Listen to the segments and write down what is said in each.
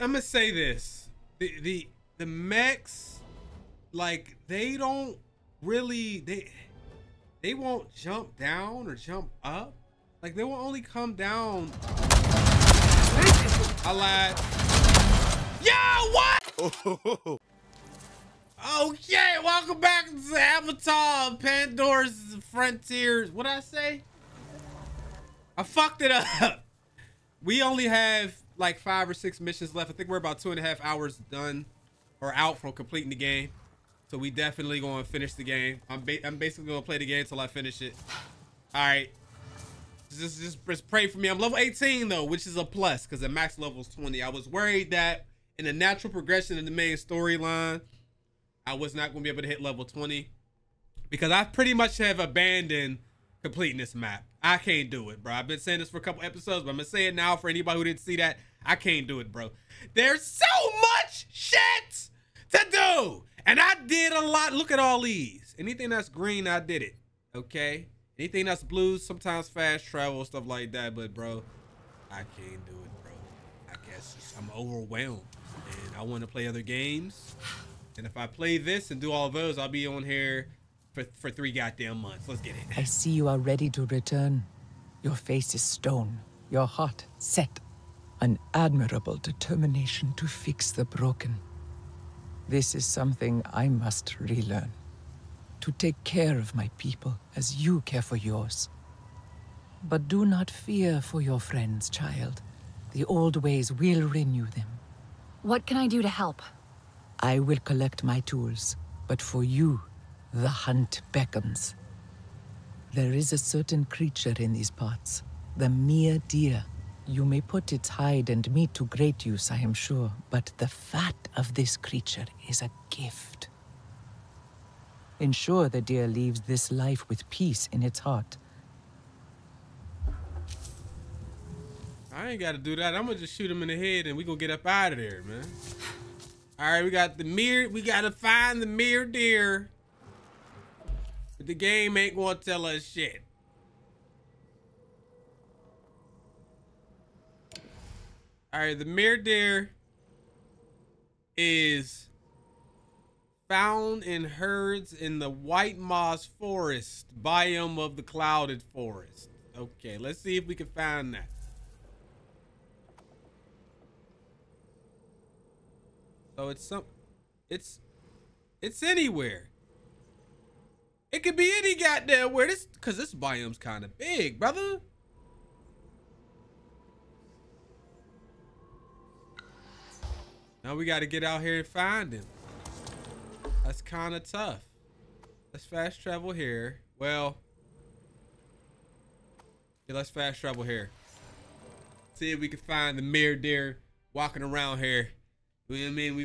I'm gonna say this: the mechs, like they don't really they won't jump down or jump up. Like they will only come down. I lied. Yo, what? Okay, welcome back to Avatar: Pandora's Frontiers. What'd I say? I fucked it up. We only have like 5 or 6 missions left. I think we're about 2.5 hours done or out from completing the game. So we definitely gonna finish the game. I'm basically gonna play the game until I finish it. All right, just pray for me. I'm level 18 though, which is a plus because the max level is 20. I was worried that in the natural progression of the main storyline, I was not gonna be able to hit level 20 because I pretty much have abandoned completing this map. I can't do it, bro. I've been saying this for a couple episodes, but I'm gonna say it now for anybody who didn't see that. I can't do it, bro. There's so much shit to do. And I did a lot. Look at all these. Anything that's green, I did it. Okay. Anything that's blue, sometimes fast travel, stuff like that. But bro, I can't do it, bro. I guess I'm overwhelmed and I want to play other games. And if I play this and do all those, I'll be on here for 3 goddamn months. Let's get it. I see you are ready to return. Your face is stone, your heart set. An admirable determination to fix the broken. This is something I must relearn. To take care of my people as you care for yours. But do not fear for your friends, child. The old ways will renew them. What can I do to help? I will collect my tools, but for you, the hunt beckons. There is a certain creature in these parts, the mir deer. You may put its hide and meat to great use, I am sure, but the fat of this creature is a gift. Ensure the deer leaves this life with peace in its heart. I ain't gotta do that. I'm gonna just shoot him in the head and we gonna get up out of there, man. All right, we got the mir. We gotta find the mir deer. But the game ain't gonna tell us shit. All right, the mir deer is found in herds in the White Moss Forest, biome of the clouded forest. Okay, let's see if we can find that. So it's anywhere. It could be any goddamn where this, cause this biome's kind of big, brother. Now we gotta get out here and find him. That's kind of tough. Let's fast travel here. Well, yeah, let's fast travel here. See if we can find the mir deer walking around here. You know what I mean?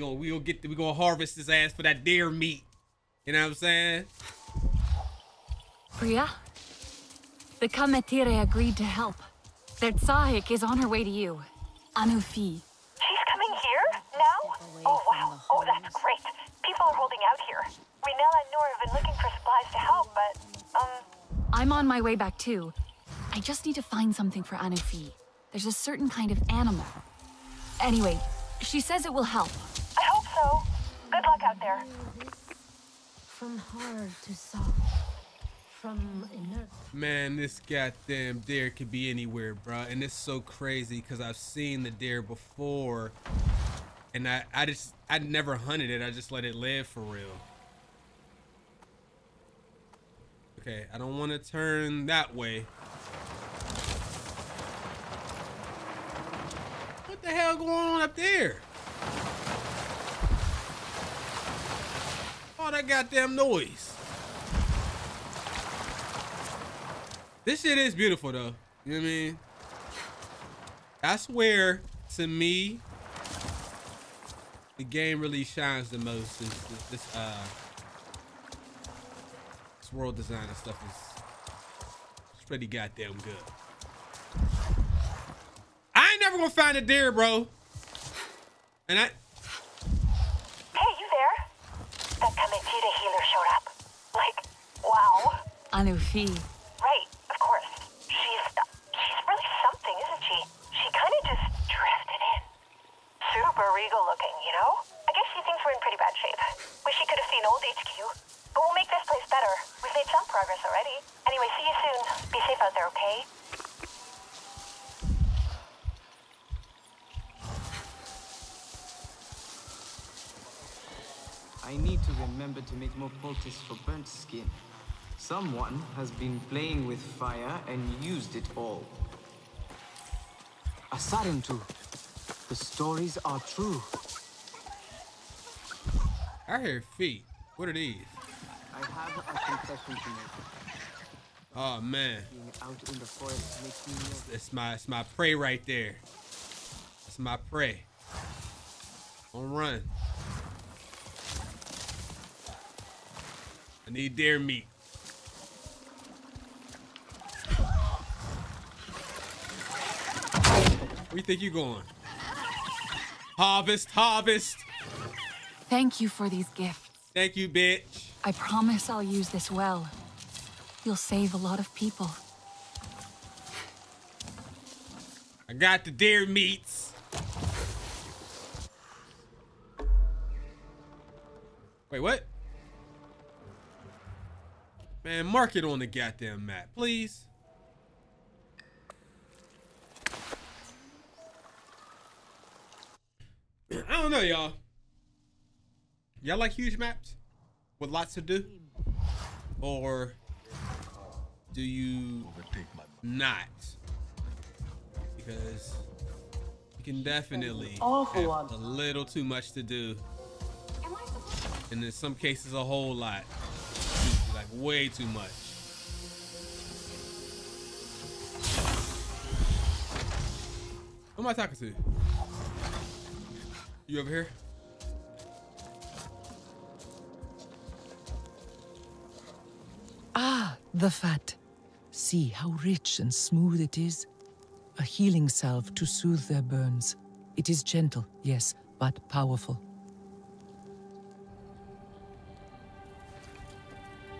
We gonna harvest his ass for that deer meat. You know what I'm saying? Priya, the Kametire agreed to help. Their Tsahik is on her way to you. Anufi. She's coming here now? Oh wow! Oh, that's great. People are holding out here. Rinel and Noor have been looking for supplies to help, but I'm on my way back too. I just need to find something for Anufi. There's a certain kind of animal. Anyway. She says it will help. I hope so. Good luck out there. From hard to soft. From inert. Man, this goddamn deer could be anywhere, bro. And it's so crazy because I've seen the deer before. And I never hunted it. I just let it live for real. Okay, I don't want to turn that way. What the hell going on up there? All that goddamn noise. This shit is beautiful though. You know what I mean? I swear to me, the game really shines the most. This world design and stuff is pretty goddamn good. Never gonna find a deer, bro. And Hey, you there? That Kametire healer showed up. Like, wow. Anufi. Right, of course. She's really something, isn't she? She kind of just drifted in. Soup hours already. Anyway, see you soon. Be safe out there, okay? I need to remember to make more poultice for burnt skin. Someone has been playing with fire and used it all. Asarantu, the stories are true. I hear feet. What are these? I have a confession to make. Oh man. Being out in the forest makes me nervous. It's my prey right there. It's my prey. Don't run. I need deer meat. Where you think you going? Harvest, harvest. Thank you for these gifts. Thank you, bitch. I promise I'll use this well. You'll save a lot of people. I got the deer meats. Wait, what? Man, mark it on the goddamn map, please. I don't know, y'all. Y'all like huge maps with lots to do? Or do you not? Because you can definitely have a little too much to do. And in some cases, a whole lot. Like way too much. Who am I talking to? You over here? Ah, the fat. See how rich and smooth it is. A healing salve to soothe their burns. It is gentle, yes, but powerful.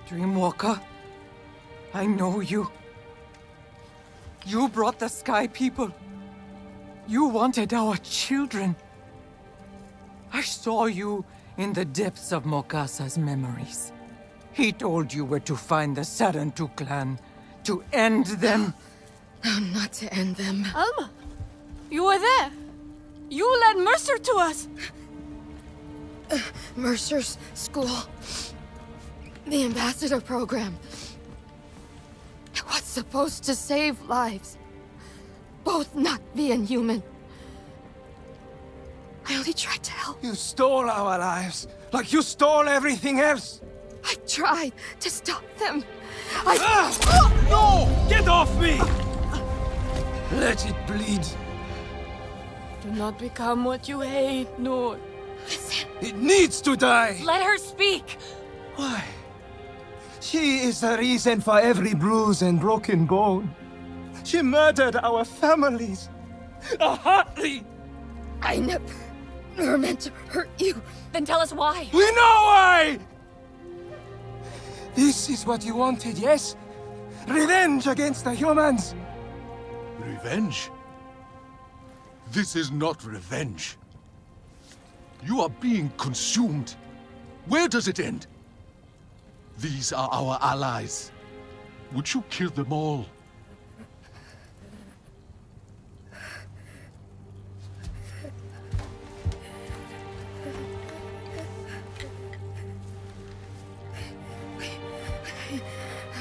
Dreamwalker, I know you. You brought the Sky People. You wanted our children. I saw you in the depths of Mokasa's memories. He told you where to find the Sarentu clan, to end them. No, not to end them. Alma, you were there. You led Mercer to us. Mercer's school. The ambassador program. It was supposed to save lives. Both Na'vi and human. I only tried to help. You stole our lives, like you stole everything else. I tried to stop them. No! Get off me! Let it bleed. Do not become what you hate, Noor. Listen. It needs to die. Let her speak. Why? She is the reason for every bruise and broken bone. She murdered our families. Hotly! I never meant to hurt you. Then tell us why. We know why! This is what you wanted, yes? Revenge against the humans. Revenge? This is not revenge. You are being consumed. Where does it end? These are our allies. Would you kill them all?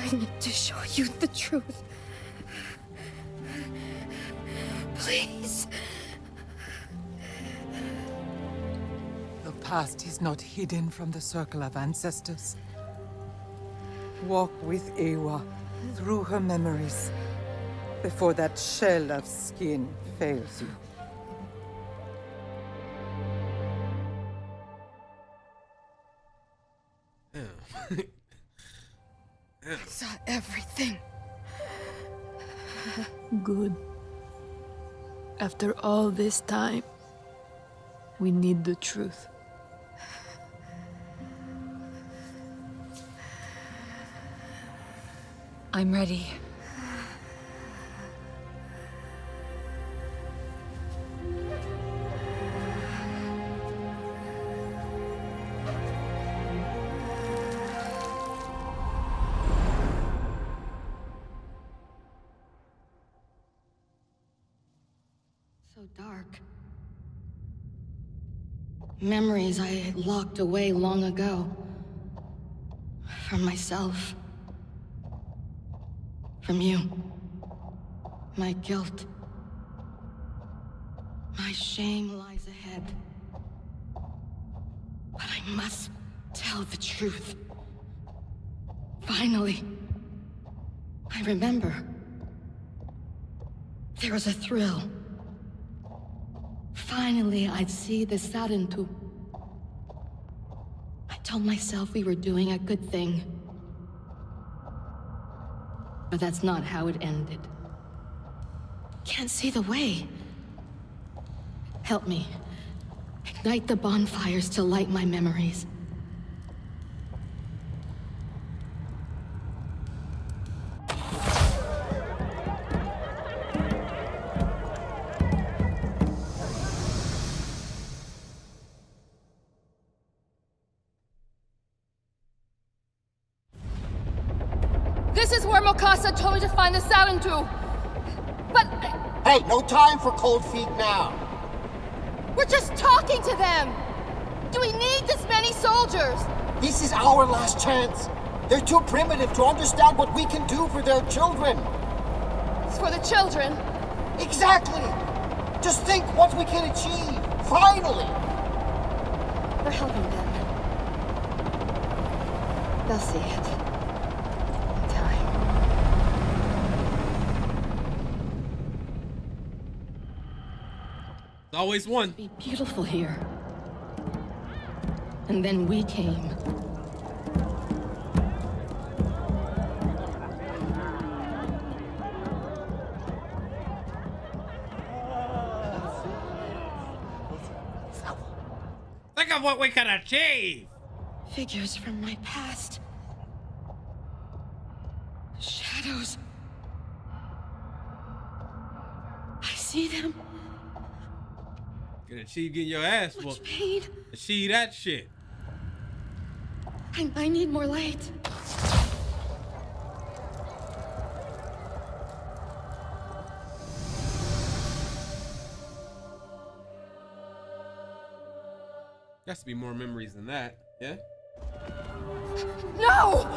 I need to show you the truth. Please. The past is not hidden from the circle of ancestors. Walk with Ewa through her memories before that shell of skin fails you. I saw everything. Good. After all this time, we need the truth. I'm ready. so dark. Memories I had locked away long ago. From myself. From you. My guilt. My shame lies ahead. But I must tell the truth. Finally, I remember. There was a thrill. Finally, I'd see the Sarentu. I told myself we were doing a good thing. But that's not how it ended. Can't see the way. Help me. Ignite the bonfires to light my memories. This is where Mokasa told me to find the Sarentu. But... Hey, no time for cold feet now. We're just talking to them. Do we need this many soldiers? This is our last chance. They're too primitive to understand what we can do for their children. It's for the children? Exactly. Just think what we can achieve, finally. We're helping them. They'll see it. Always one. It'd be beautiful here. And then we came. Think of what we can achieve. Figures from my past. Shadows. I see them. Gonna achieve getting your ass whooped. Achieve that shit. I need more light. There has to be more memories than that, yeah? No!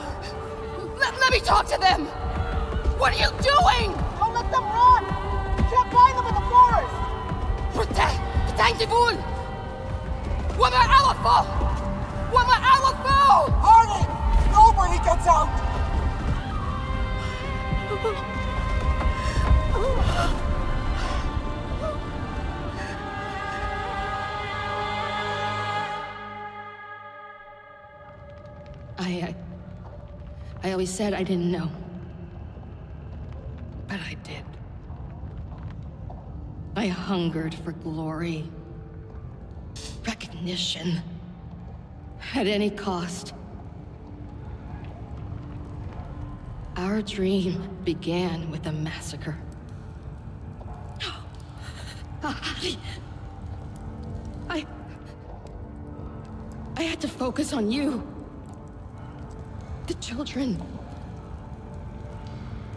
Let me talk to them! What are you doing? Don't let them run! You can't find them in the forest! Protect! Tangibul! Woman Alpha! Woman Alpha! Harley! Nobody gets out! I always said I didn't know. But I did. I hungered for glory, recognition, at any cost. Our dream began with a massacre. I had to focus on you, the children,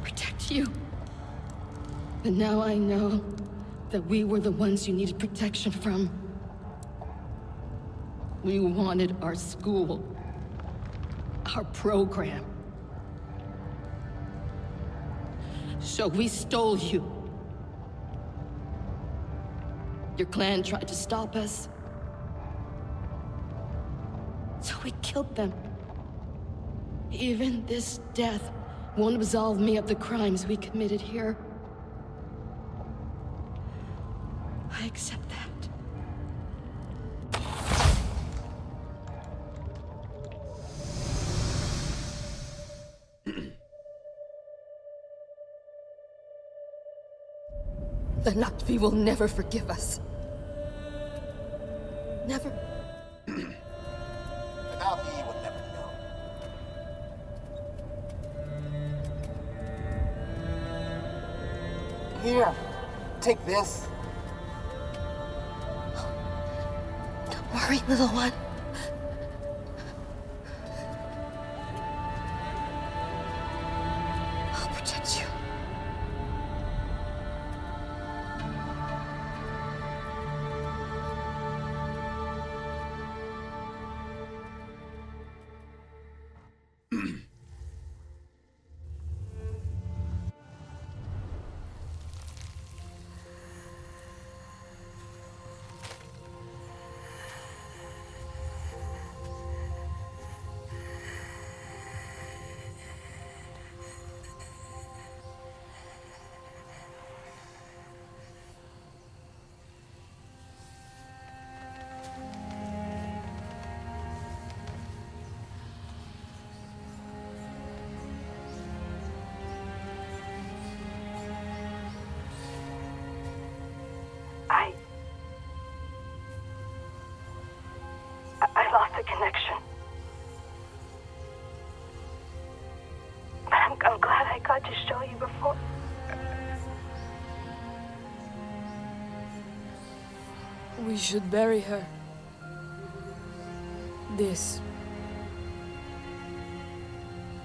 protect you. But now I know that we were the ones you needed protection from. We wanted our school, our program. So we stole you. Your clan tried to stop us. So we killed them. Even this death won't absolve me of the crimes we committed here. I accept that. The Naktvi will never forgive us. Never. The Naktvi will never know. Here, take this. Worry, little one. I'll protect you. connection. But I'm glad I got to show you before. We should bury her. This.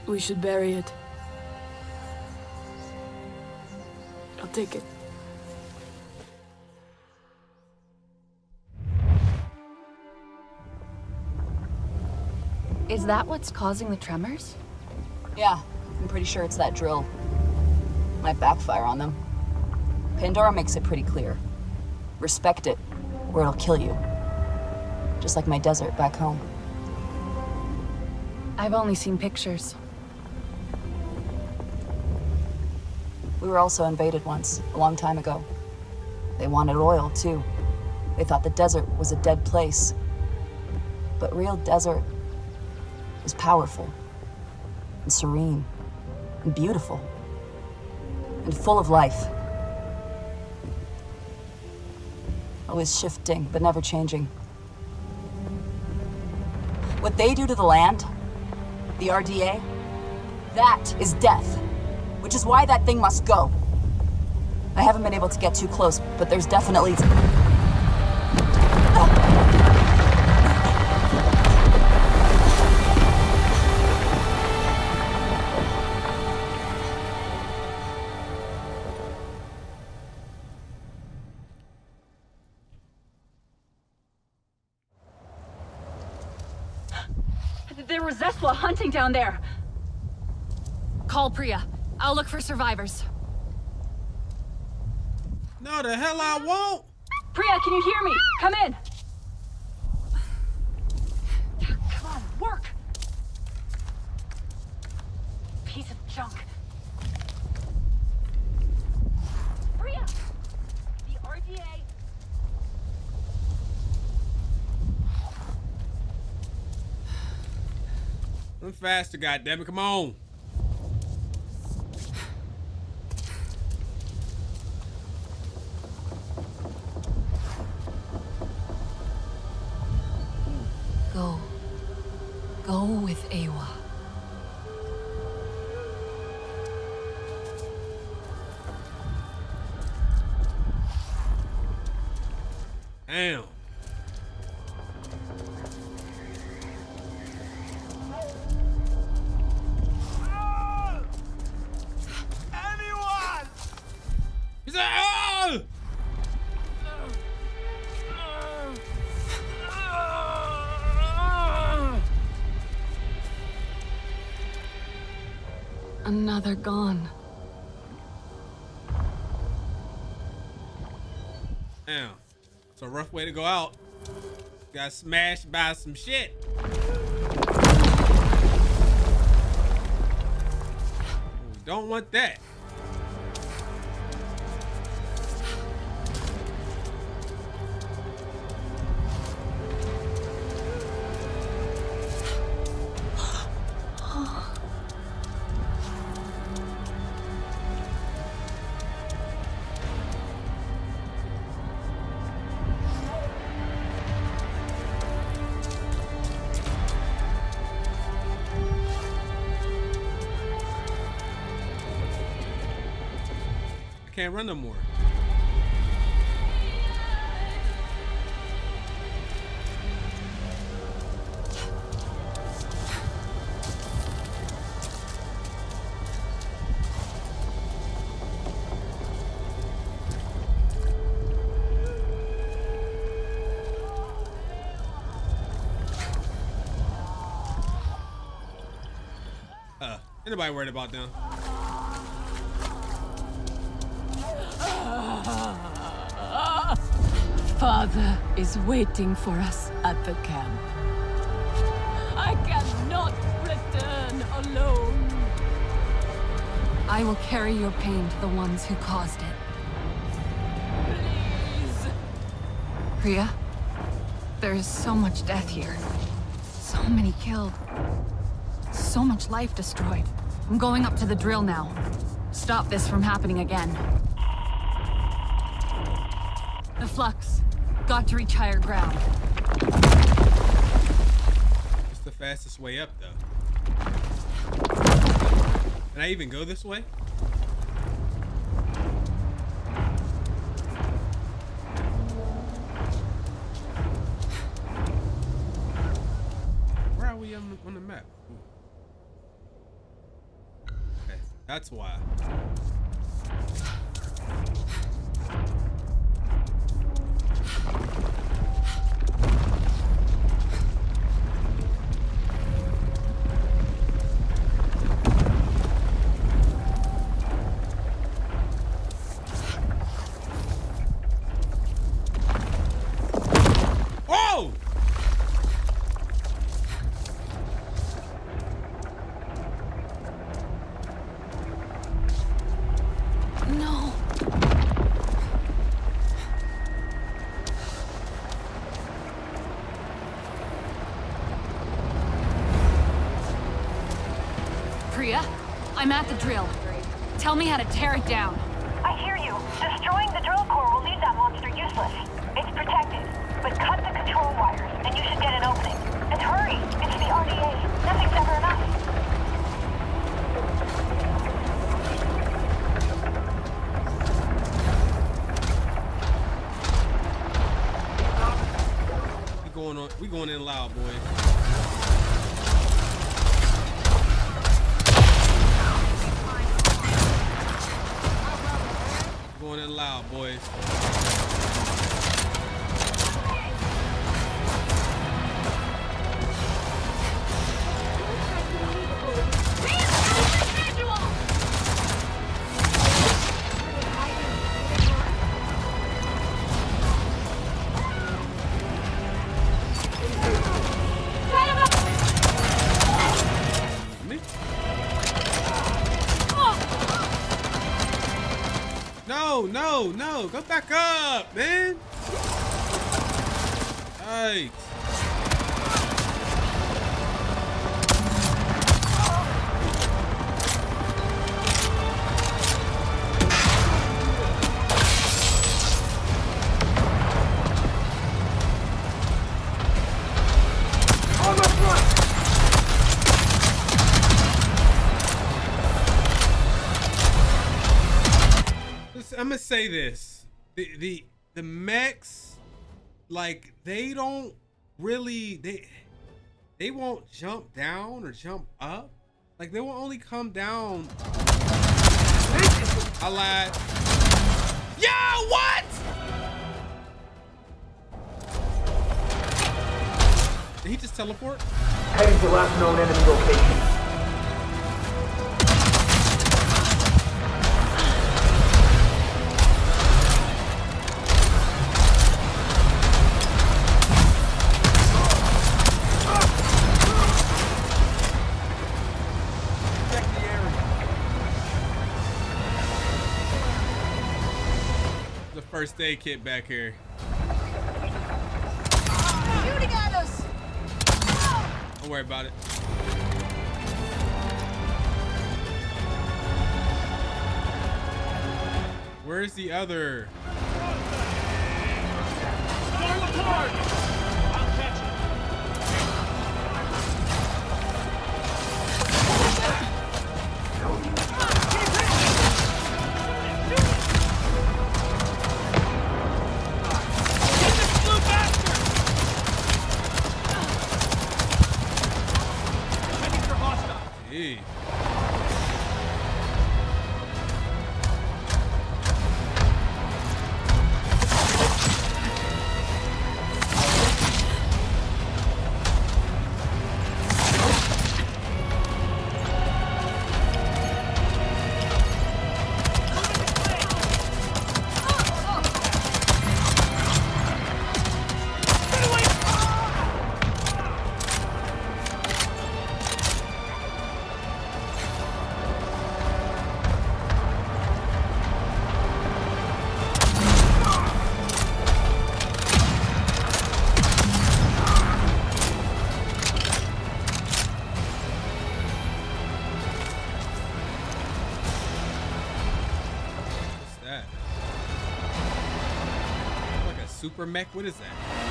We should bury it. I'll take it. Is that what's causing the tremors? Yeah, I'm pretty sure it's that drill. Might backfire on them. Pandora makes it pretty clear. Respect it, or it'll kill you. Just like my desert back home. I've only seen pictures. We were also invaded once, a long time ago. They wanted oil, too. They thought the desert was a dead place. But real desert is powerful, and serene, and beautiful, and full of life. Always shifting, but never changing. What they do to the land, the RDA, that is death. Which is why that thing must go. I haven't been able to get too close, but there's definitely... There were Zesla hunting down there. Call Priya. I'll look for survivors. No, the hell I won't! Priya, can you hear me? Come in! Come on, work! Piece of junk. Priya! The RDA... I'm faster, goddammit, come on! Go with Ewa. Damn. Anyone! He's like, oh! Another gone. Damn. It's a rough way to go out. Got smashed by some shit. We don't want that. Can't run no more. Anybody worried about them? Father is waiting for us at the camp. I cannot return alone. I will carry your pain to the ones who caused it. Please. Priya, there is so much death here. So many killed. So much life destroyed. I'm going up to the drill now. Stop this from happening again. The flux. Got to reach higher ground. fastest way up, though. Can I even go this way? Where are we on the map? Ooh. Okay, that's why. I'm at the drill. Tell me how to tear it down. I hear you. Destroying the drill core will leave that monster useless. It's protected, but cut the control wires, and you should get an opening. And hurry! It's the RDA. Nothing's ever enough. We going in loud, boys. Loud, boys. No, go back up, man. Hey. I'm gonna say this, the mechs, like, they don't really, they won't jump down or jump up. Like, they will only come down. I lied. Yo, what? Did he just teleport? Heading to last known enemy location. First aid kit back here. Shooting at us. Don't worry about it. Where's the other? Super mech? What is that?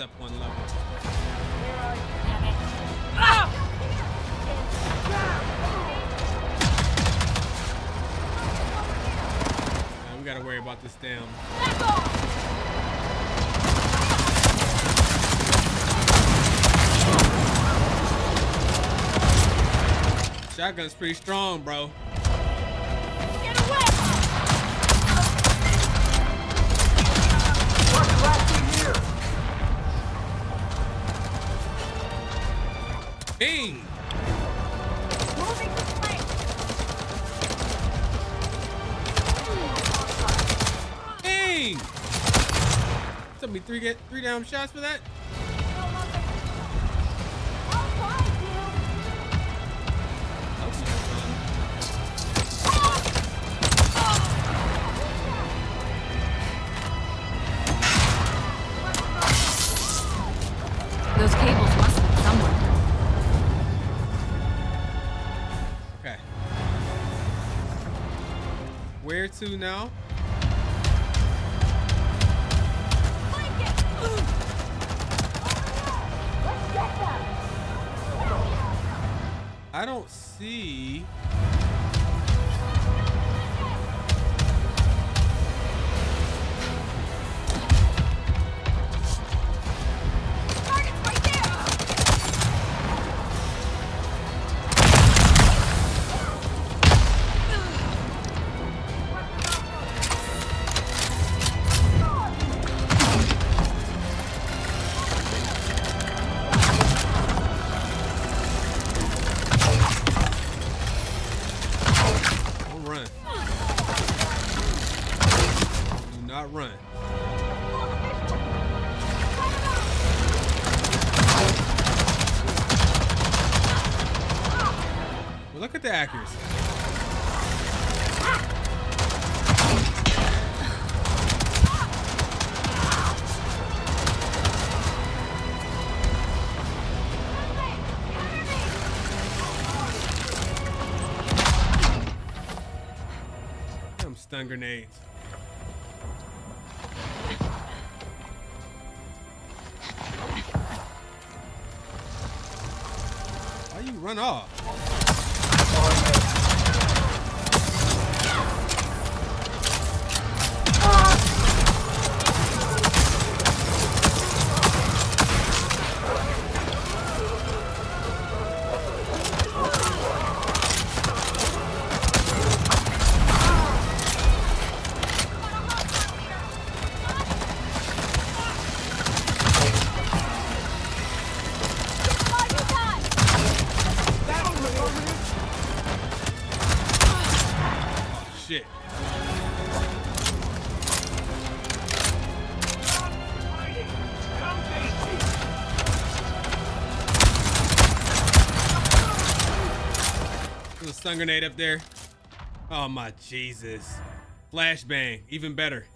except one level. Now we gotta worry about this damn. Shotgun's pretty strong, bro. Bing! Moving this way. Bing! Took me three down shots for that. Where to now? I don't see. Accuracy. Some stun grenades. Why you run off? Stun grenade up there. Oh my Jesus. Flashbang, even better.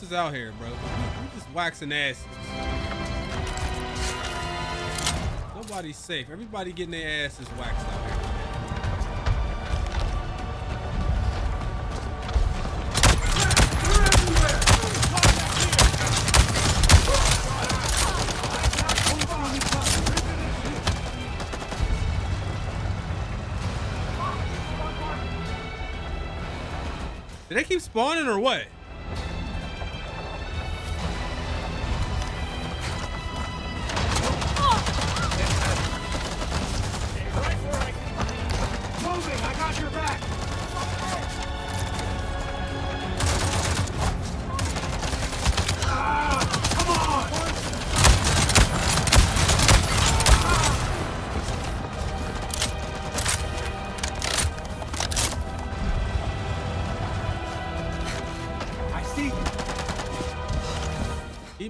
Is out here, bro. We're just waxing asses. Nobody's safe. Everybody getting their asses waxed out here. Do they keep spawning or what?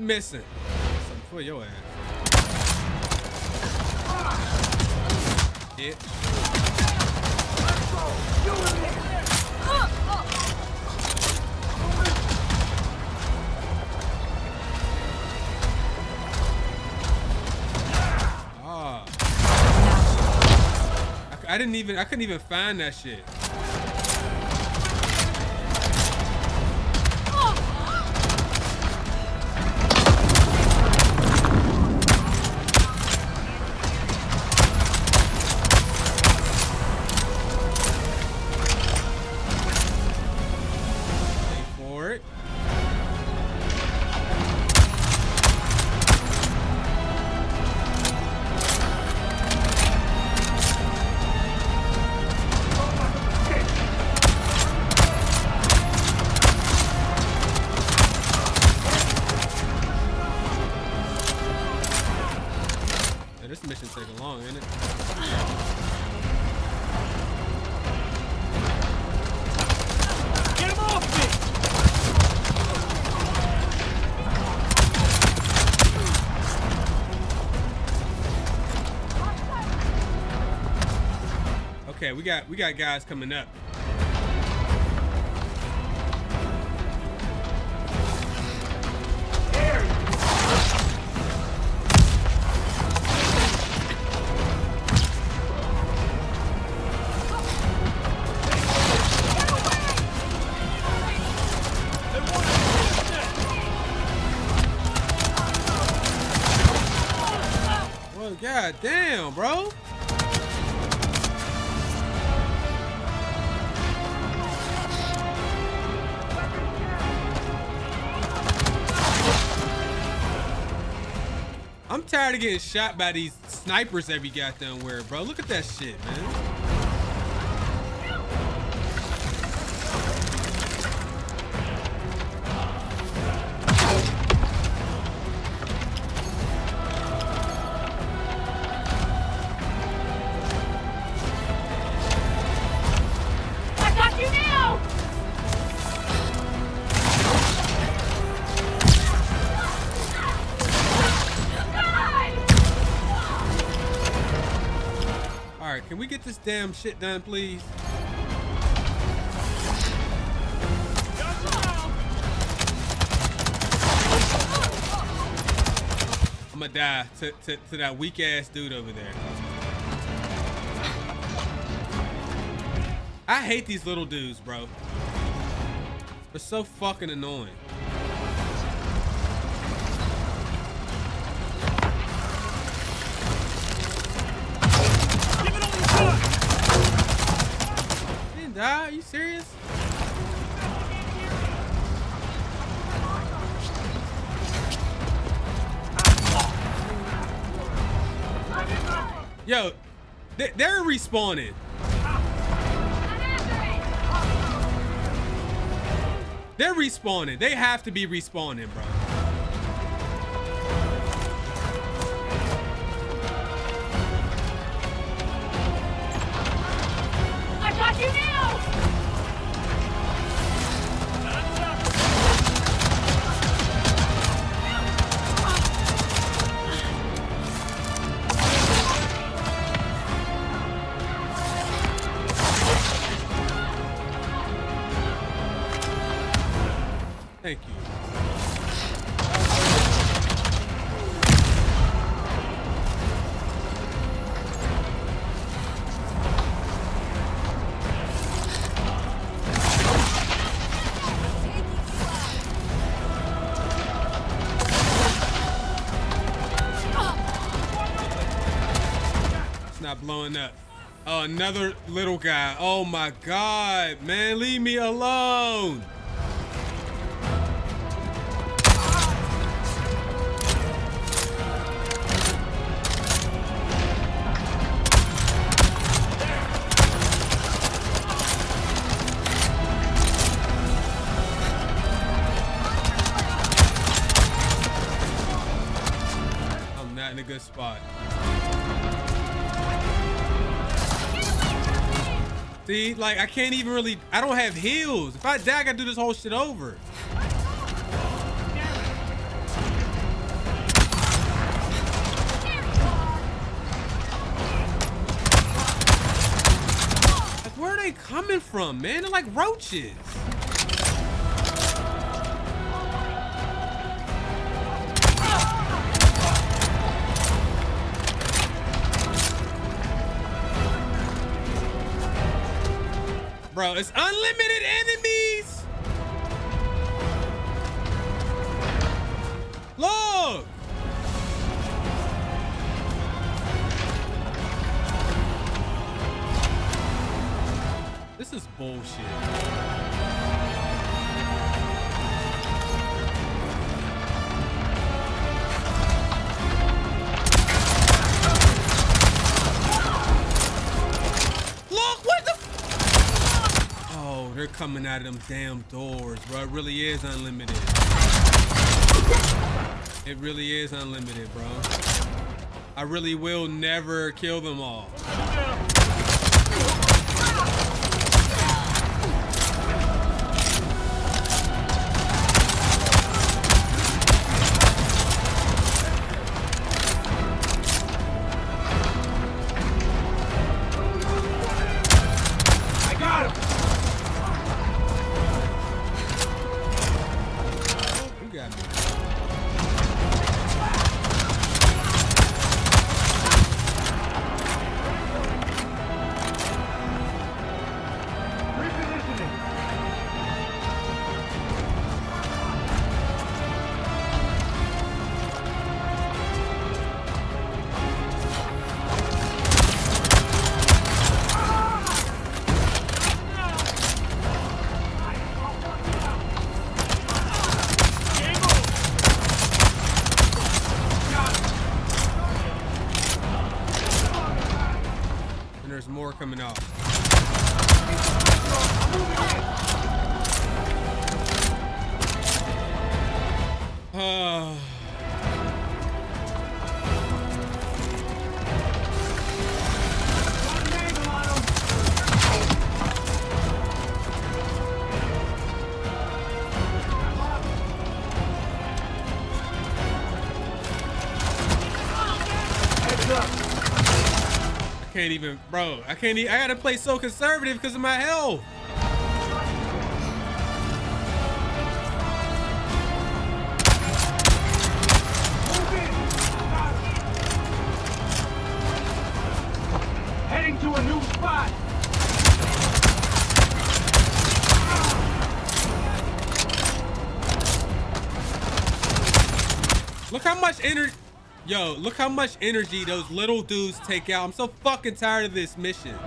Missing something for your ass. idiot. I didn't even, I couldn't even find that shit. We got guys coming up. Well, god damn, bro. I'm tired of getting shot by these snipers every goddamn word, bro. Look at that shit, man. I got you now! Can we get this damn shit done, please? I'm gonna die to that weak ass dude over there. I hate these little dudes, bro. They're so fucking annoying. Are you serious? Yo, they're respawning. They're respawning. They have to be respawning, bro. Thank you. It's not blowing up. Oh, another little guy. Oh my God, man, leave me alone. Good spot. See, like I can't even really, I don't have heals. If I die, I gotta do this whole shit over. coming from, man? They're like roaches. Bro, it's unlimited enemies. Look. This is bullshit. Look, what the f— oh, they're coming out of them damn doors, bro. It really is unlimited. It really is unlimited, bro. I really will never kill them all. Coming out. Can't even, bro. I can't even. I gotta play so conservative because of my health. Heading to a new spot. Look how much energy. Yo, look how much energy those little dudes take out. I'm so fucking tired of this mission.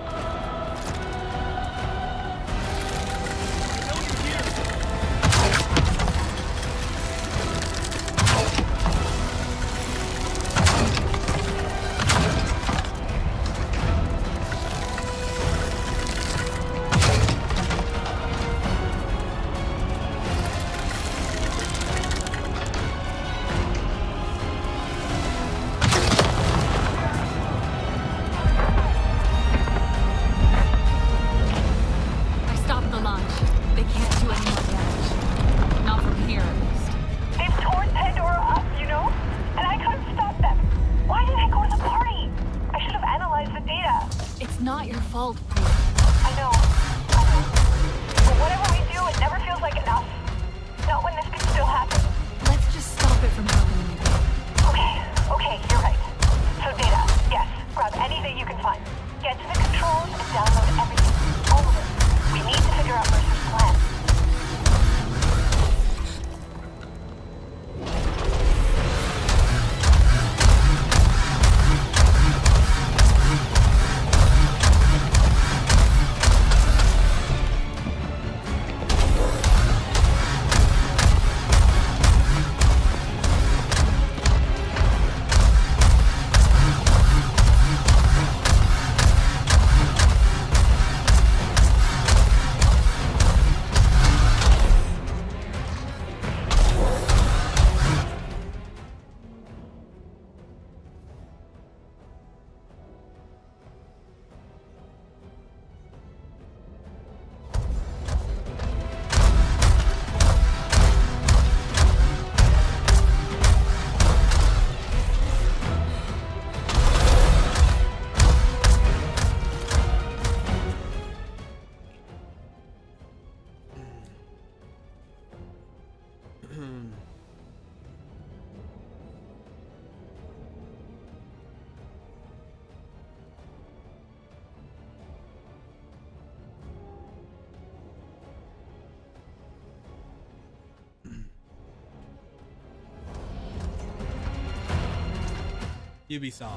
Ubisoft.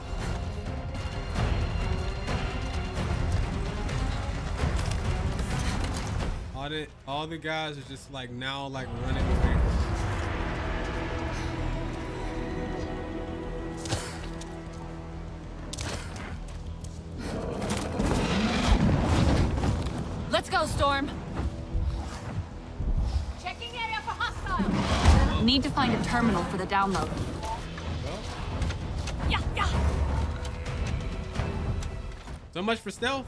All the guys are just like now like running away. Let's go, Storm. Checking area for hostile. Need to find a terminal for the download. Yeah, yeah. So much for stealth.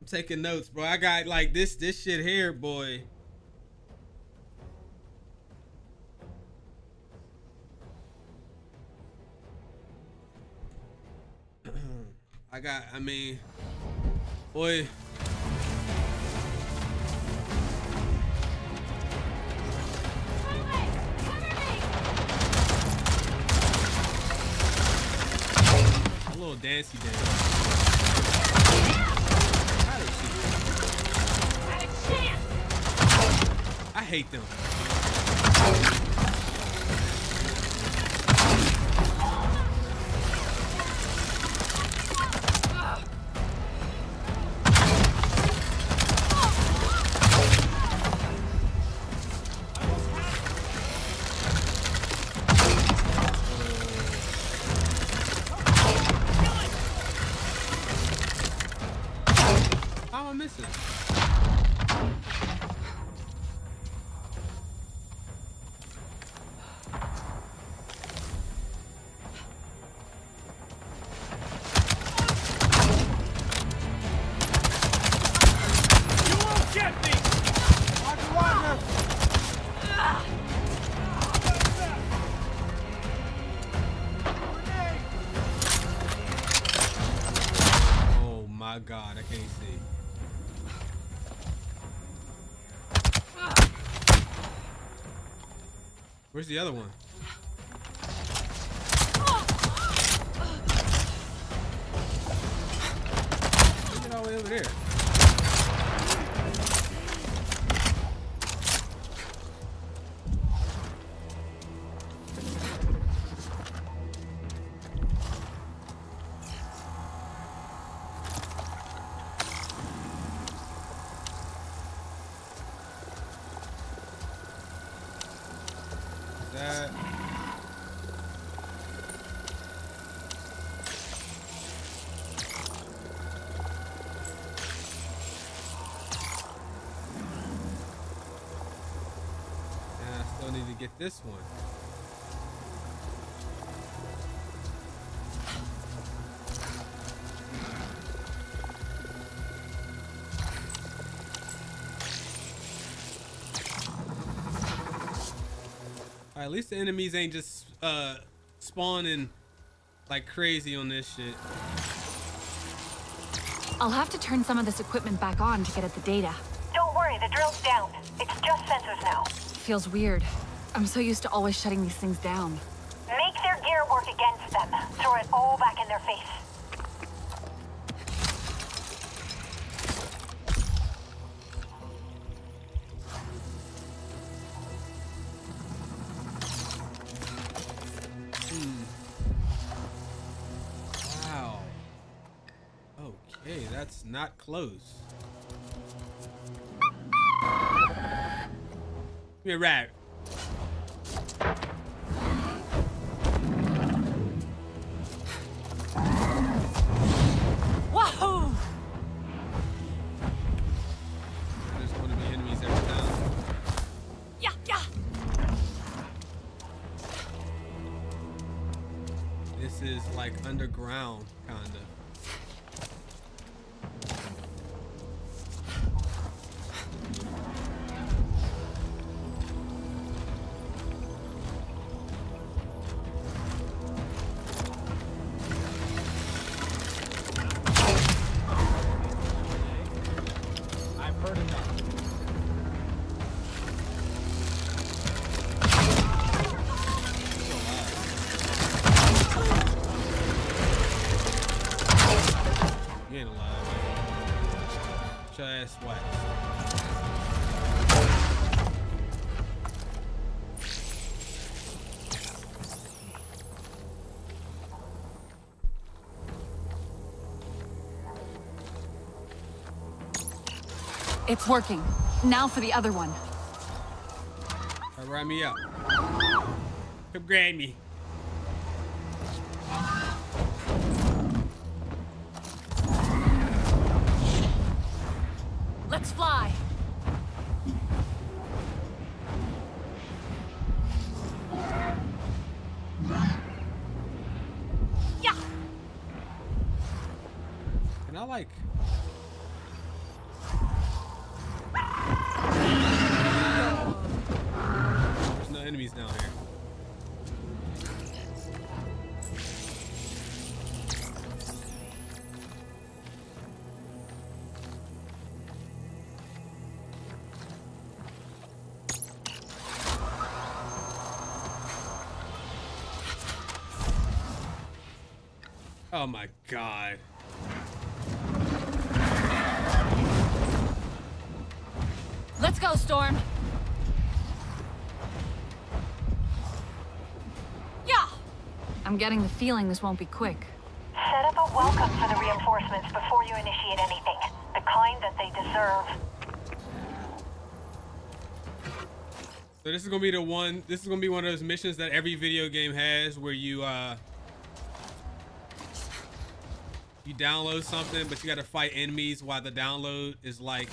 I'm taking notes, bro. I got like this shit here, boy. Boy. Dancey dance. I hate them. Where's the other one? Look at all the way over there. Get this one. All right, at least the enemies ain't just spawning like crazy on this shit. I'll have to turn some of this equipment back on to get at the data. Don't worry, the drill's down. It's just sensors now. Feels weird. I'm so used to always shutting these things down. Make their gear work against them. Throw it all back in their face. Wow. Okay, that's not close. You're right. Underground, kinda. It's working. Now for the other one. Run me up. Come grab me. Let's fly. Yeah. Can I like? Enemies down here. Oh my God. Let's go, Storm. I'm getting the feeling this won't be quick. Set up a welcome for the reinforcements before you initiate anything. The kind that they deserve. So this is gonna be the one, this is gonna be one of those missions that every video game has where you you download something, but you gotta fight enemies while the download is like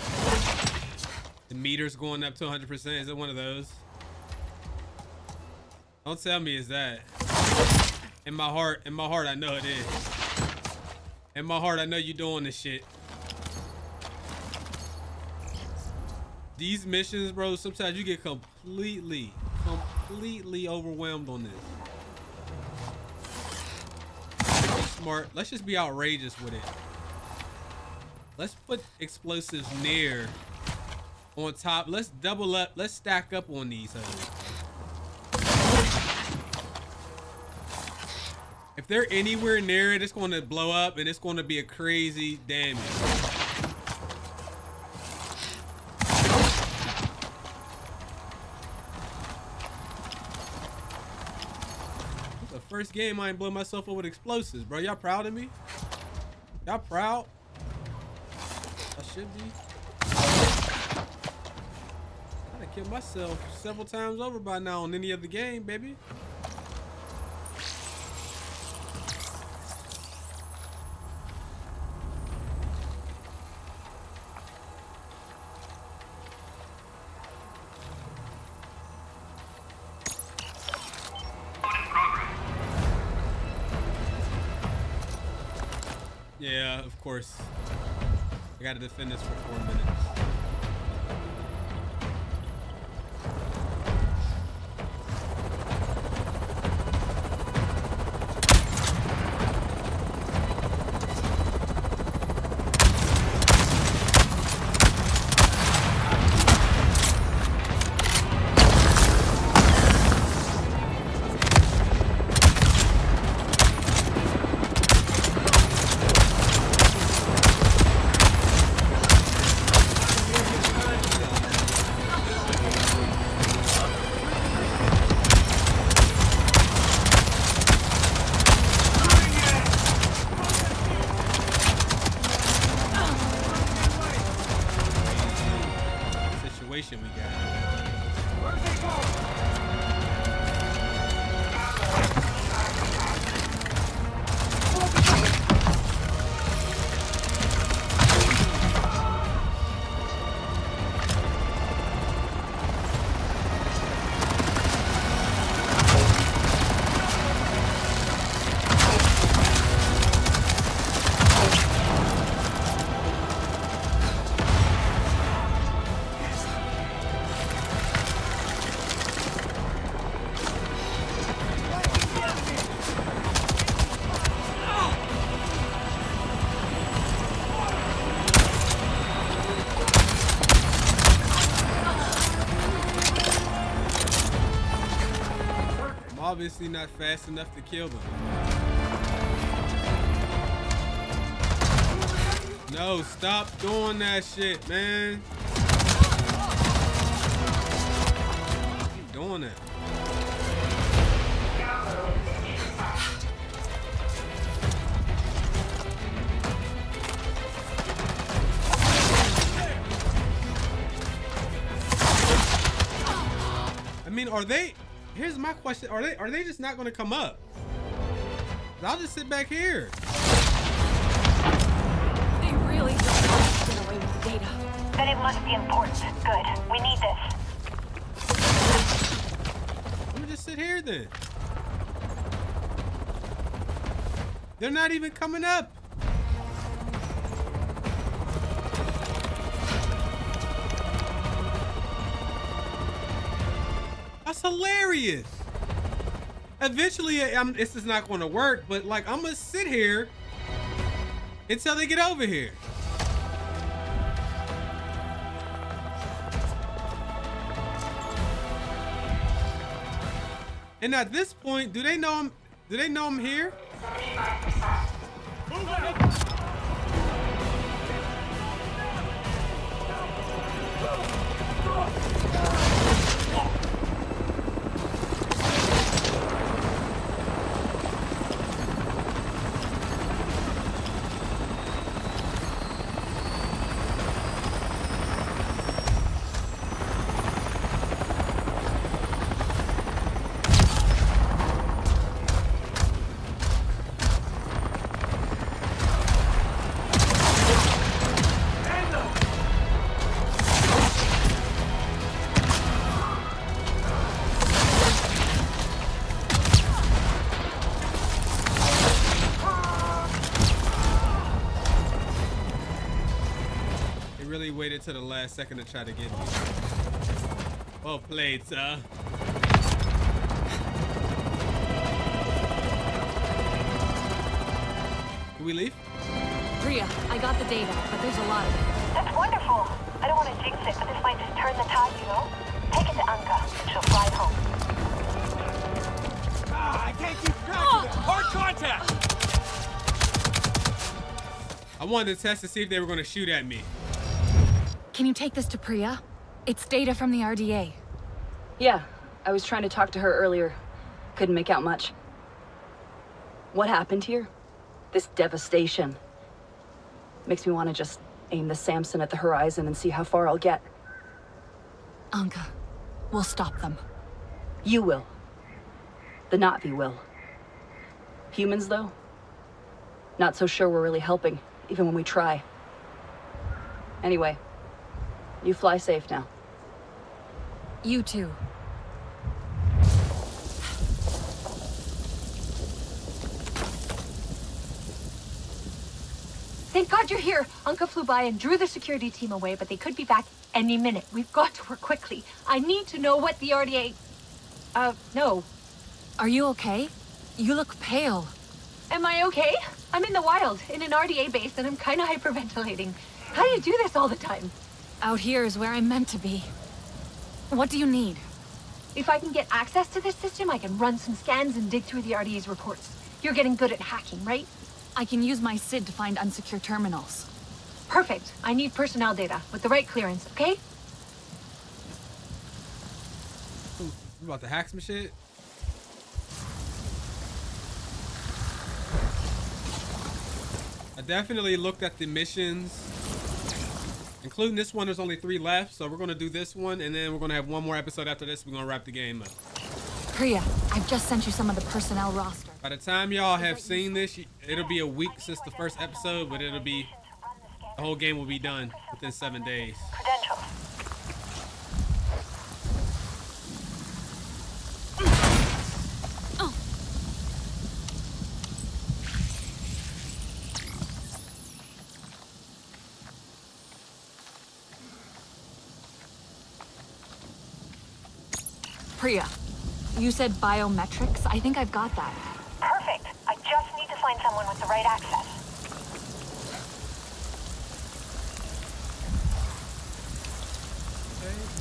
the meter's going up to 100%. Is it one of those? Don't tell me it's that. In my heart, I know it is. In my heart, I know you're doing this shit. These missions, bro, sometimes you get completely overwhelmed on this. Be smart. Let's just be outrageous with it. Let's put explosives near on top. Let's double up. Let's stack up on these hoes. If they're anywhere near it, it's going to blow up and it's going to be a crazy damage. It's the first game I ain't blow myself up with explosives, bro. Y'all proud of me? Y'all proud? I should be. I killed myself several times over by now on any other game, baby. Of course, I gotta defend this for 1 minute. Obviously not fast enough to kill them. No, stop doing that shit, man. Keep doing it. mean, are they? Here's my question: Are they just not going to come up? I'll just sit back here. They really don't want to get away with the data. Then it must be important. Good. We need this. Let me just sit here then. They're not even coming up. That's hilarious. Eventually, it's just not going to work, but like, I'm gonna sit here until they get over here. And at this point, do they know I'm here? Waited to the last second to try to get me. Well played, sir. Can we leave? Priya, I got the data, but there's a lot of it. That's wonderful. I don't want to jinx it, but this might just turn the tide, you know? Take it to Anka. She'll fly home. I can't keep track of that. Hard contact! I wanted to test to see if they were going to shoot at me. Can you take this to Priya? It's data from the RDA. Yeah, I was trying to talk to her earlier. Couldn't make out much. What happened here? This devastation. Makes me want to just aim the Samson at the horizon and see how far I'll get. Anka, we'll stop them. You will. The Na'vi will. Humans, though? Not so sure we're really helping, even when we try. Anyway. You fly safe now. You too. Thank God you're here. Anka flew by and drew the security team away, but they could be back any minute. We've got to work quickly. I need to know what the RDA... no. Are you okay? You look pale. Am I okay? I'm in the wild, in an RDA base, and I'm kind of hyperventilating. How do you do this all the time? Out here is where I'm meant to be. What do you need? If I can get access to this system, I can run some scans and dig through the RDA's reports. You're getting good at hacking, right? I can use my SID to find unsecure terminals. Perfect. I need personnel data with the right clearance, okay? Ooh, you about to hack some shit? I definitely looked at the missions. Including this one, there's only 3 left, so we're gonna do this one, and then we're gonna have one more episode after this. We're gonna wrap the game up. Priya, I've just sent you some of the personnel roster. By the time y'all have seen this, it'll be a week since the first episode, but it'll be, the whole game will be done within 7 days. Priya, you said biometrics. I think I've got that. Perfect. I just need to find someone with the right access. Okay.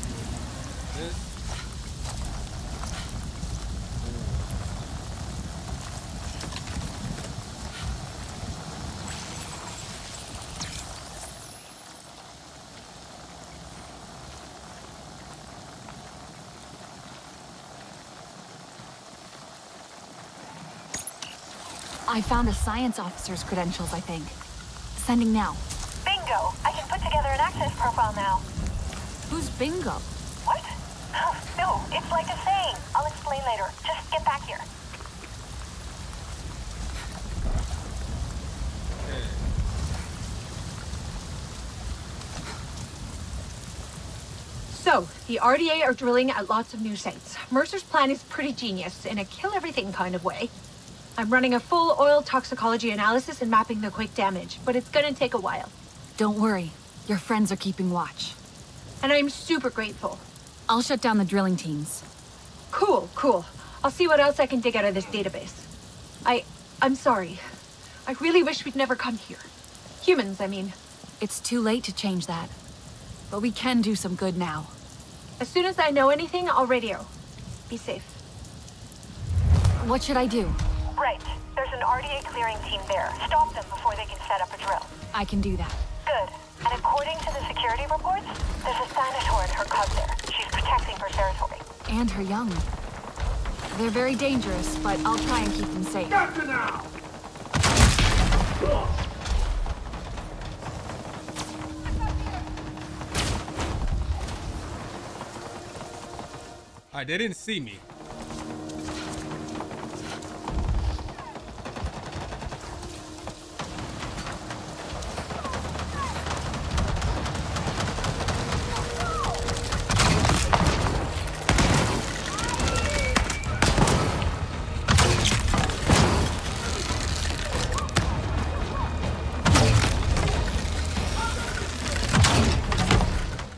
I found a science officer's credentials, I think. Sending now. Bingo! I can put together an access profile now. Who's Bingo? What? Oh, no. do. It's like a saying. I'll explain later. Just get back here. So, the RDA are drilling at lots of new sites. Mercer's plan is pretty genius, in a kill-everything kind of way. I'm running a full oil toxicology analysis and mapping the quake damage, but it's gonna take a while. Don't worry. Your friends are keeping watch. And I'm super grateful. I'll shut down the drilling teams. Cool, cool. I'll see what else I can dig out of this database. I'm sorry. I really wish we'd never come here. Humans, I mean. It's too late to change that. But we can do some good now. As soon as I know anything, I'll radio. Be safe. What should I do? Right. There's an RDA clearing team there. Stop them before they can set up a drill. I can do that. Good. And according to the security reports, there's a Thanator and her cub there. She's protecting her territory. And her young. They're very dangerous, but I'll try and keep them safe. Got you now! Alright, they didn't see me.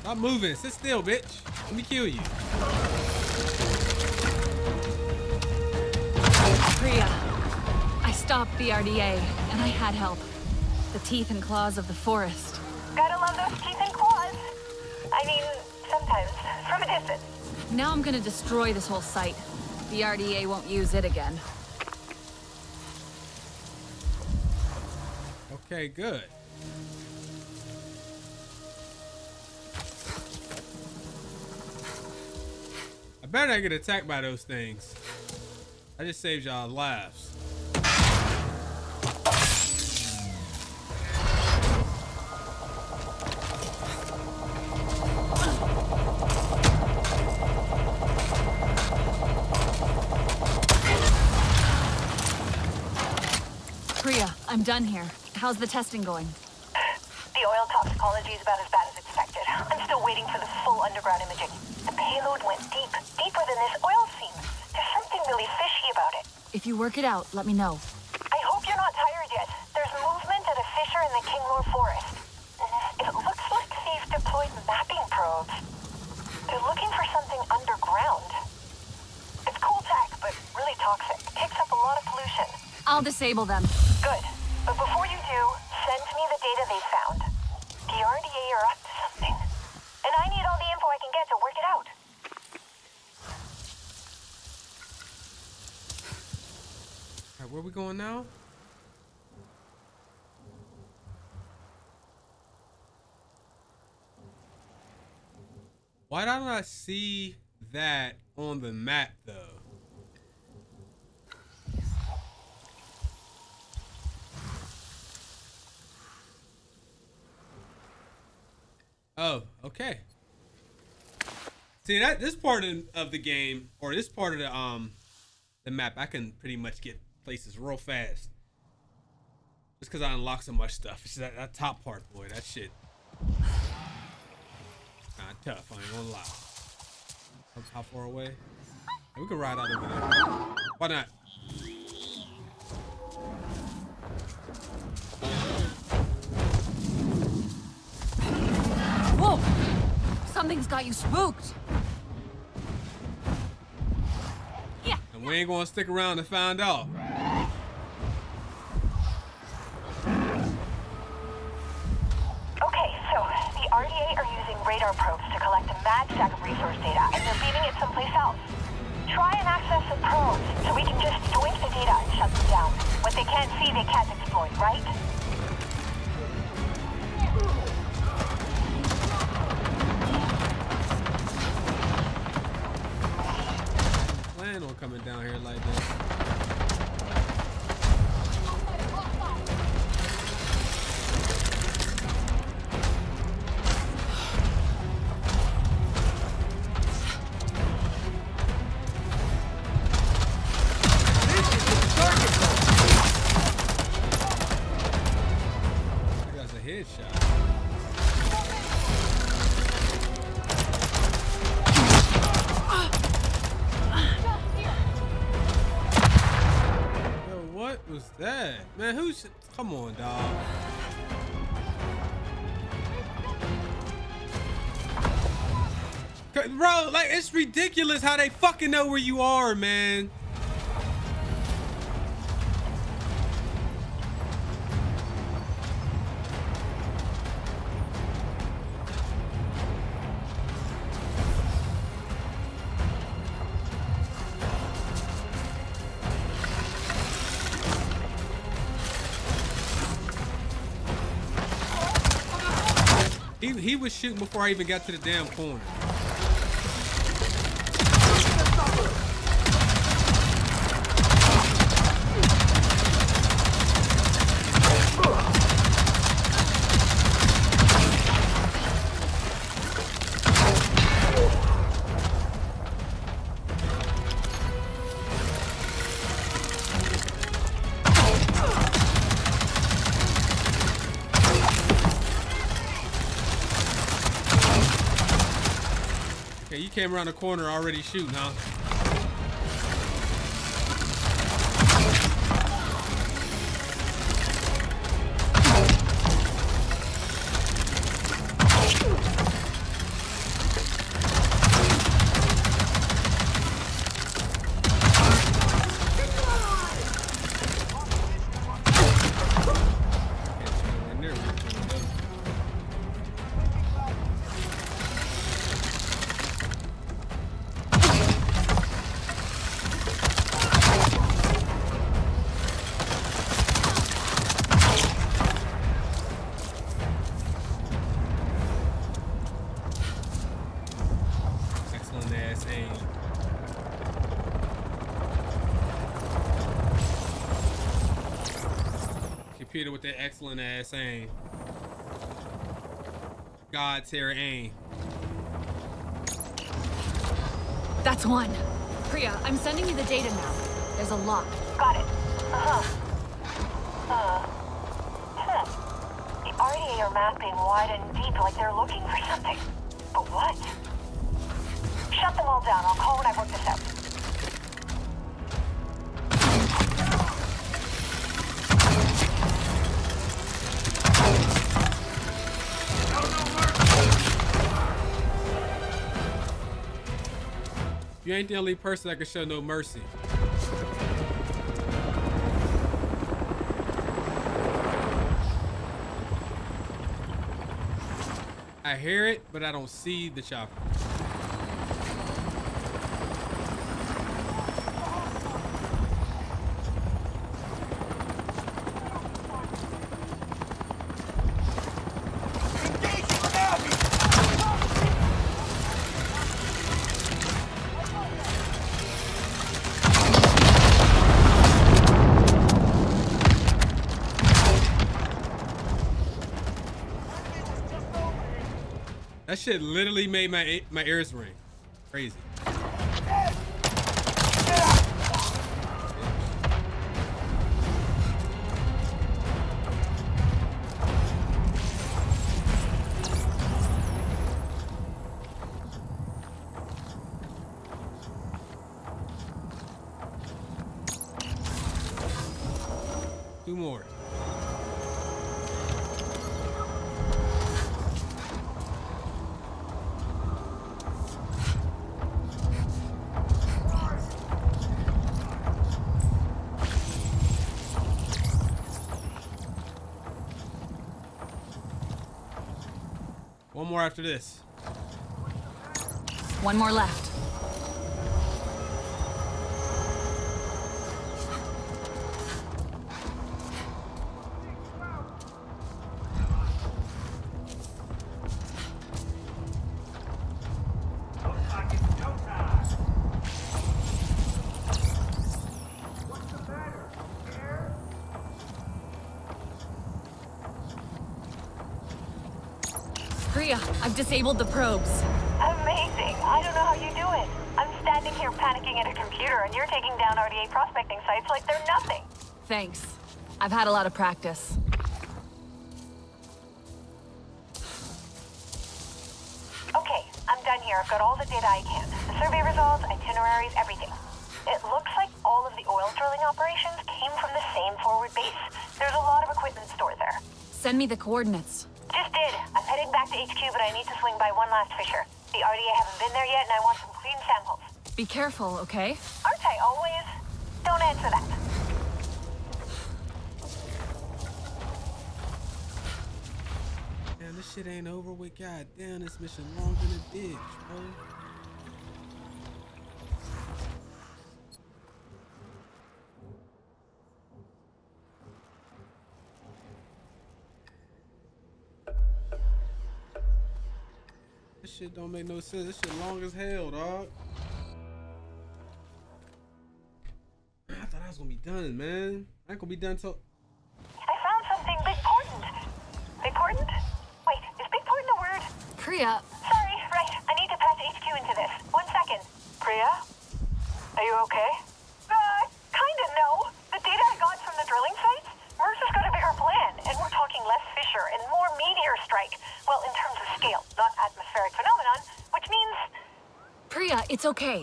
Stop moving. Sit still, bitch. Let me kill you. Priya, I stopped the RDA, and I had help. The teeth and claws of the forest. Gotta love those teeth and claws. I mean, sometimes, from a distance. Now I'm gonna destroy this whole site. The RDA won't use it again. Okay, good. I better not get attacked by those things. I just saved y'all lives. Priya, I'm done here. How's the testing going? The oil toxicology is about as bad as expected. I'm still waiting for the full underground imaging. The payload went deep, deeper than this oil seems. There's something really fishy about it. If you work it out, let me know. I hope you're not tired yet. There's movement at a fissure in the Kingmore Forest. It looks like they've deployed mapping probes. They're looking for something underground. It's cool tech, but really toxic. It takes up a lot of pollution. I'll disable them. Good. But before you do, send me the data they found. The RDA are up to something. And I need all the info I can get to work it out. Alright, where are we going now? Why don't I see that on the map though? Oh, okay. See that this part of the game, or this part of the map, I can pretty much get places real fast. Just cause I unlock so much stuff. It's that top part, boy, that shit. Kinda tough, I ain't gonna lie. How far away? Hey, we can ride out over there. Why not? Whoa! Something's got you spooked. Yeah. And we ain't gonna stick around to find out. RDA are using radar probes to collect a mad stack of resource data, and they're beaming it someplace else. Try and access the probes, so we can just doink the data and shut them down. What they can't see, they can't exploit, right? Plan on coming down here like this. is that? Man, who's... Come on, dog. Bro, like, it's ridiculous how they fucking know where you are, man. He was shooting before I even got to the damn corner. Came around the corner already shooting, huh? With that excellent ass aim. God tier aim. That's one. Priya, I'm sending you the data now. There's a lot. Got it. The RDA are mapping wide and deep like they're looking for something. But what? Shut them all down. I'll call when I work this out. You ain't the only person that can show no mercy. I hear it, but I don't see the chopper. That shit literally made my ears ring. Crazy. Two more. One more after this. One more left. Disabled the probes. Amazing. I don't know how you do it. I'm standing here panicking at a computer and you're taking down RDA prospecting sites like they're nothing. Thanks. I've had a lot of practice. Okay, I'm done here. I've got all the data I can. The survey results, itineraries, everything. It looks like all of the oil drilling operations came came from the same forward base. There's a lot of equipment stored there. Send me the coordinates. Just did. I'm heading back to HQ, but I need to swing by one last fisher. The RDA haven't been there yet, and I want some clean samples. Be careful, okay? Aren't I always? Don't answer that. Damn, this shit ain't over with. God damn, this mission longer than a bitch, bro. This shit don't make no sense. This shit long as hell, dog. I thought I was gonna be done, man. I ain't gonna be done till. I found something big important. Big important? Wait, is big important a word? Priya. Sorry, right. I need to patch HQ into this. 1 second. Priya? Are you okay? Kinda no. The data I got from the drilling sites? Mercer's got a bigger plan, and we're talking less fissure and more meteor strike. Well, in terms of scale, not atmospheric phenomenon, which means... Priya, it's okay.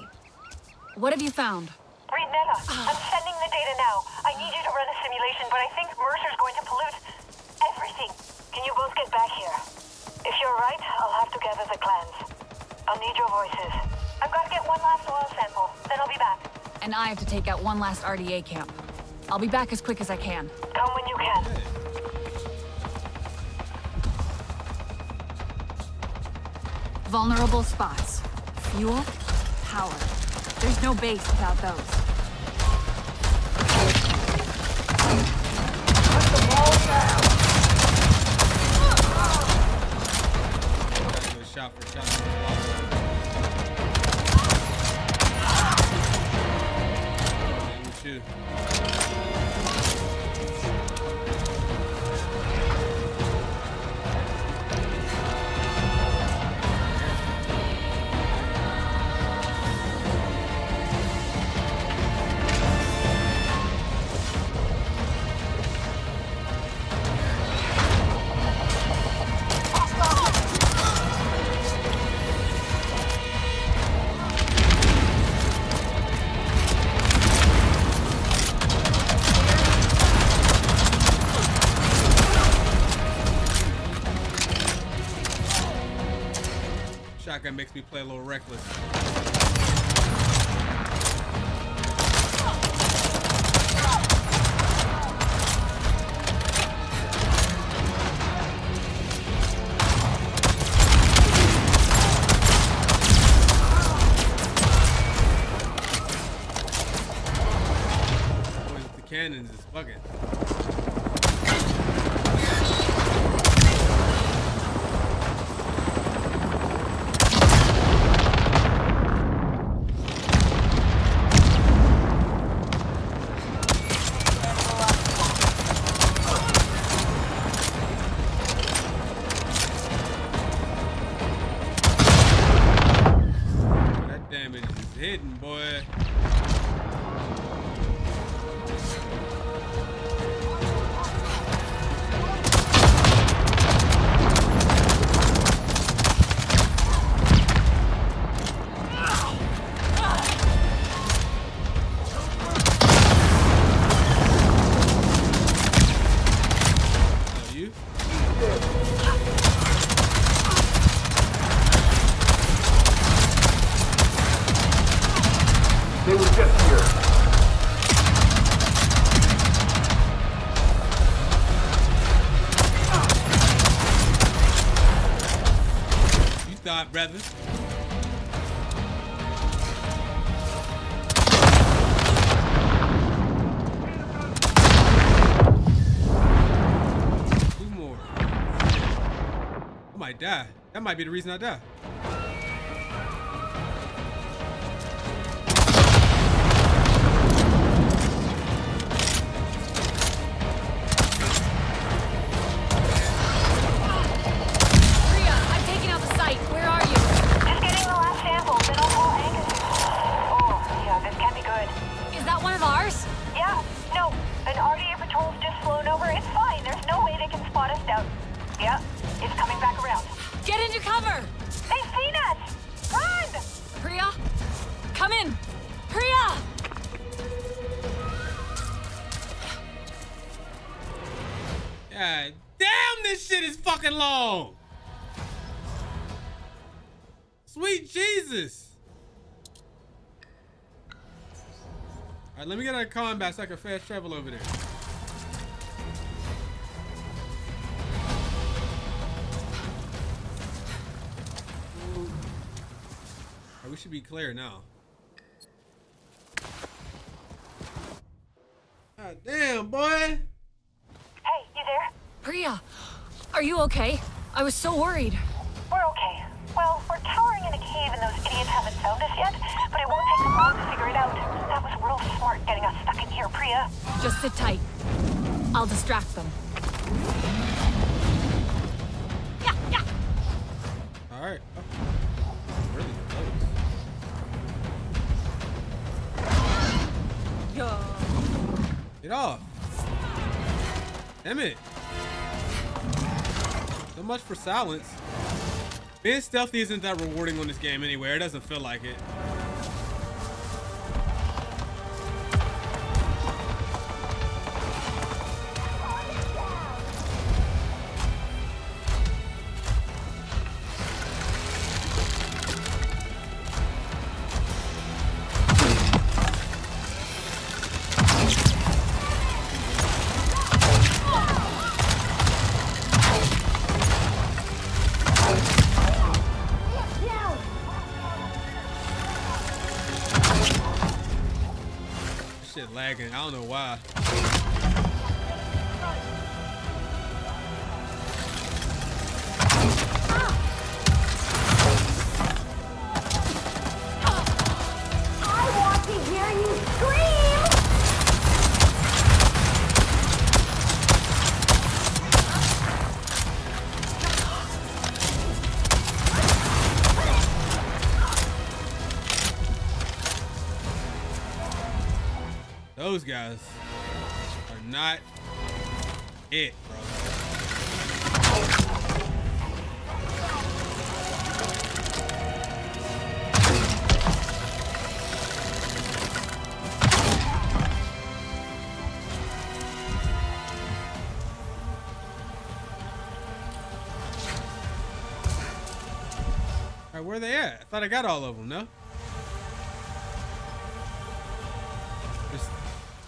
What have you found? Rinel, I'm sending the data now. I need you to run a simulation, but I think Mercer's going to pollute everything. Can you both get back here? If you're right, I'll have to gather the clans. I'll need your voices. I've got to get one last oil sample, then I'll be back. And I have to take out one last RDA camp. I'll be back as quick as I can. Come when you can. Vulnerable spots. Fuel, power. There's no base without those. Put the wall down! That makes me play a little reckless. Boy, the cannons is fucking. Rather. Two more. I might die. That might be the reason I die. fucking long. Sweet Jesus. All right, let me get out of combat so I can fast travel over there. Right, we should be clear now. God damn, boy. Hey, you there? Priya, are you okay? I was so worried. We're okay. Well, we're cowering in a cave and those idiots haven't found us yet, but it won't take them long to figure it out. That was real smart getting us stuck in here, Priya. Just sit tight. I'll distract them. Yeah, yeah. All right. Oh, really close. Yo. Get off. Damn it. So much for silence. Being stealthy isn't that rewarding on this game anywhere. It doesn't feel like it. Lagging. I don't know why. Those guys are not it, bro. All right, where are they at? I thought I got all of them, no?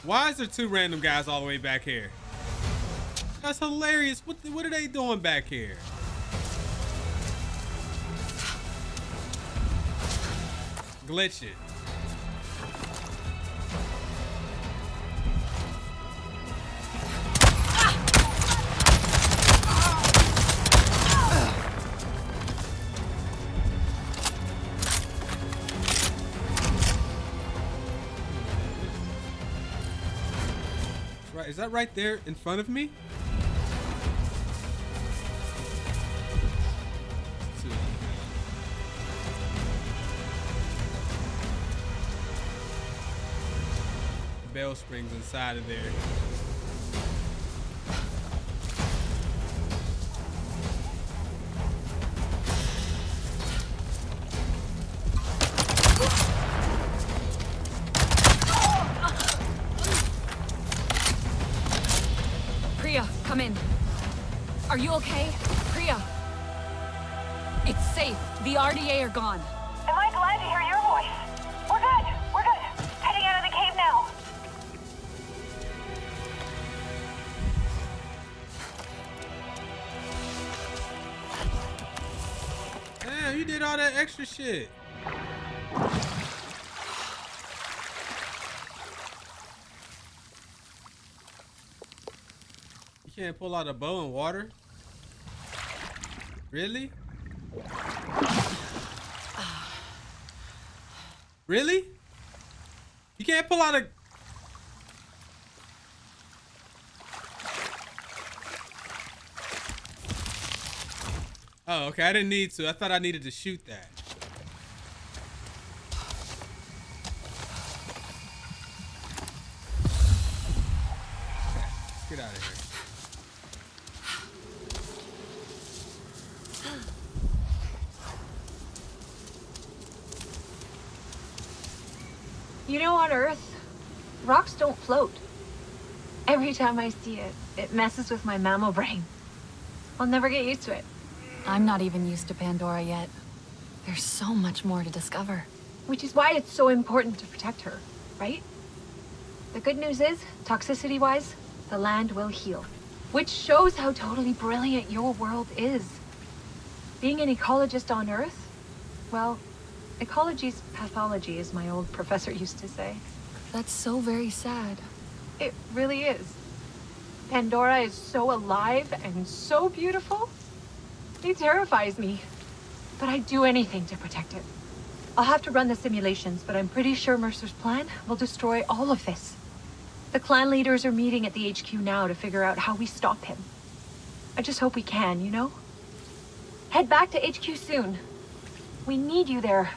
Why is there two random guys all the way back here? That's hilarious. What are they doing back here? Glitch it. Is that right there in front of me? Bell springs inside of there. Are you okay? Priya. It's safe. The RDA are gone. Am I glad to hear your voice? We're good. We're good. Heading out of the cave now. Damn, you did all that extra shit. You can't pull out a bow in water? Really? Really? You can't pull out a... Oh, okay. I didn't need to. I thought I needed to shoot that. Okay, let's get out of here. You know, on Earth, rocks don't float. Every time I see it, it messes with my mammal brain. I'll never get used to it. I'm not even used to Pandora yet. There's so much more to discover. Which is why it's so important to protect her, right? The good news is, toxicity-wise, the land will heal. Which shows how totally brilliant your world is. Being an ecologist on Earth? Well, ecology's pathology, as my old professor used to say. That's so very sad. It really is. Pandora is so alive and so beautiful. It terrifies me. But I'd do anything to protect it. I'll have to run the simulations, but I'm pretty sure Mercer's plan will destroy all of this. The clan leaders are meeting at the HQ now to figure out how we stop him. I just hope we can, you know? Head back to HQ soon. We need you there.